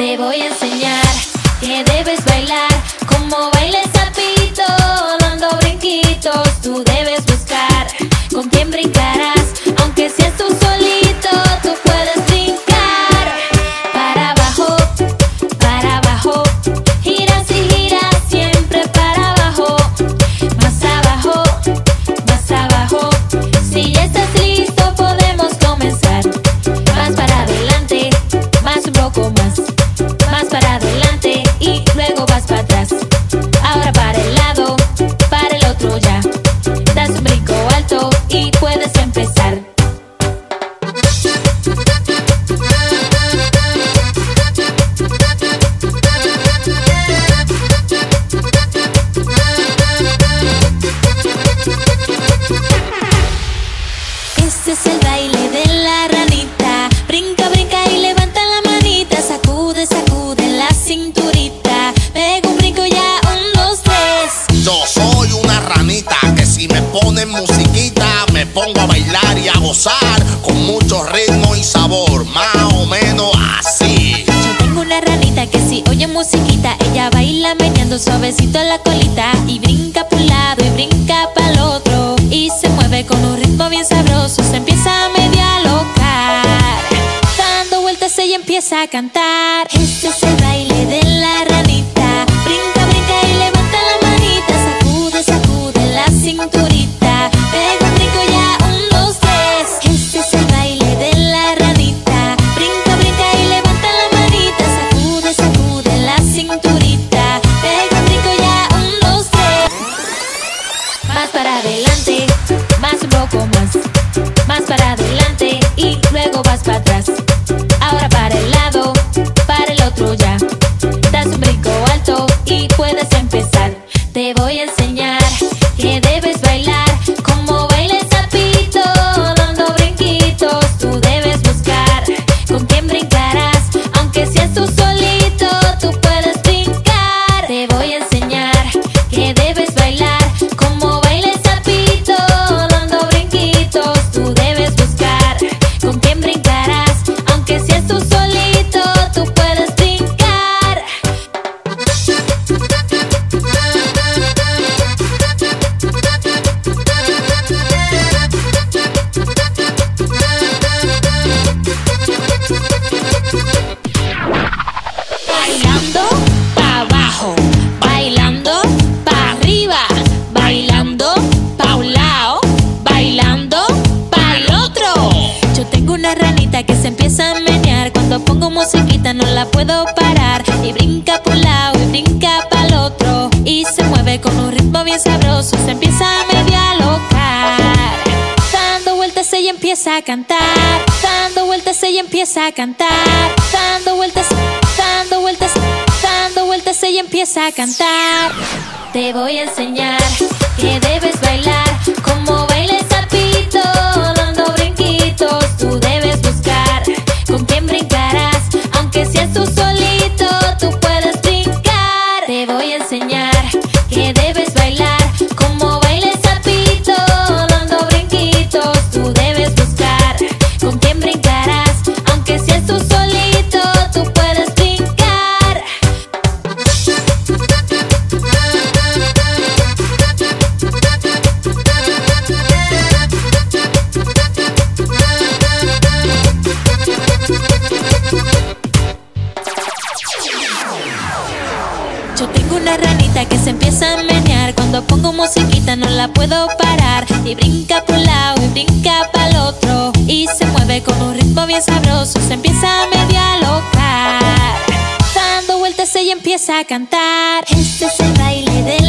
Te voy a enseñar que debes bailar como baila el sapito, dando brinquitos. Tú debes buscar con quién brincarás, aunque seas tú solito, tú puedes brincar. Para abajo, giras y giras, siempre para abajo, si ya estás listo podemos comenzar. Más para adelante, más un poco más. Vas para adelante y luego vas para atrás. Ahora para el lado, para el otro ya. Das un brinco alto y puedes empezar. Este es el baile de la ranita. Brinca, brinca y levanta la manita. Sacude, sacude la cinturita, pega un brinco ya, 1, 2, 3. Yo soy una ranita que si me ponen musiquita me pongo a bailar y a gozar con mucho ritmo y sabor, más o menos así. Yo tengo una ranita que si oye musiquita ella baila meneando suavecito la colita, y brinca por un lado y brinca para el otro, y se mueve con un ritmo bien sabroso. Se empieza a medio alocar, dando vueltas ella empieza a cantar. Este es el baile de la ranita. Brinca, brinca y levanta la manita. Sacude, sacude la cinturita. Pega un brinco ya, 1, 2, 3. Este es el baile de la ranita. Brinca, brinca y levanta la manita. Sacude, sacude la cinturita. Pega un brinco ya, 1, 2, 3. Más para adelante, más un poco más. Más para adelante y luego vas para atrás. Ahora para el lado, para el otro ya. Das un brinco alto y puedes empezar. Te voy a enseñar que debes bailar como baila el sapito, dando brinquitos. Tú debes buscar con quién brincarás, aunque seas tú solito, tú puedes brincar. Te voy a enseñar que debes bailar como baila el sapito, dando brinquitos. Tú debes buscar con quién brincarás, aunque seas tú solito, tú puedes brincar. Bailando pa' abajo, bailando pa' arriba, bailando pa' un lado, bailando pa' el otro. Yo tengo una ranita que se empieza a menear. Cuando pongo musiquita no la puedo parar, y brinca por un lado y brinca para el otro, y se mueve con un ritmo bien sabroso. Se empieza a medio alocar, dando vueltas ella empieza a cantar. Dando vueltas ella empieza a cantar. Dando vueltas, dando vueltas, dando vueltas ella empieza a cantar. Te voy a enseñar que debes bailar como baila el sapito, dando brinquitos. Tú debes buscar con quién brincarás, aunque seas tú solito, tú puedes brincar. Te voy a enseñar que debes bailar como baila el sapito, dando brinquitos. Tú debes buscar con quién brincarás, aunque seas tú solito, tú puedes brincar. Yo tengo una ranita que se empieza a menear. Cuando pongo musiquita no la puedo parar, y brinca por un lado y brinca para el otro, y se mueve con un ritmo bien sabroso. Se empieza a medio alocar, dando vueltas ella empieza a cantar. Este es el baile de